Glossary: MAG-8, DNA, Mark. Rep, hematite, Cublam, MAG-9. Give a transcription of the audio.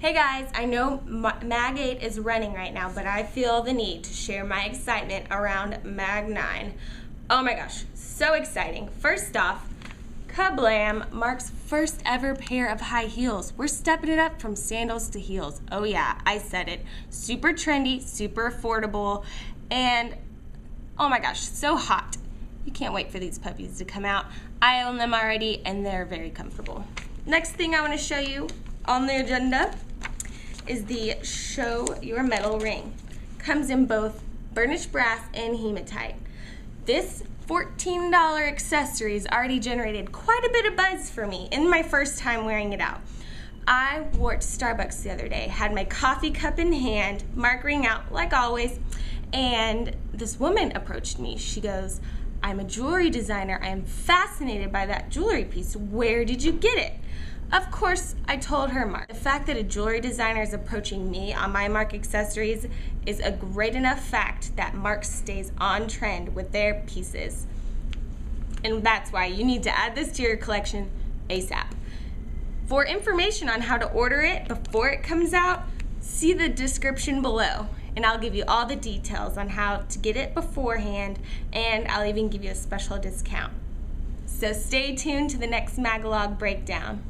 Hey guys, I know MAG-8 is running right now, but I feel the need to share my excitement around MAG-9. Oh my gosh, so exciting. First off, Cublam marks first ever pair of high heels. We're stepping it up from sandals to heels. Oh yeah, I said it. Super trendy, super affordable, and oh my gosh, so hot. You can't wait for these puppies to come out. I own them already, and they're very comfortable. Next thing I want to show you on the agenda is the Show Your Metal ring. Comes in both burnished brass and hematite. This $14 accessory's already generated quite a bit of buzz for me in my first time wearing it out. I wore it to Starbucks the other day, had my coffee cup in hand, markering out like always, and this woman approached me. She goes, "I'm a jewelry designer. I am fascinated by that jewelry piece. Where did you get it?" Of course, I told her mark. The fact that a jewelry designer is approaching me on my mark accessories is a great enough fact that Mark stays on trend with their pieces. And that's why you need to add this to your collection ASAP. For information on how to order it before it comes out, see the description below, and I'll give you all the details on how to get it beforehand, and I'll even give you a special discount. So stay tuned to the next MAG-log breakdown.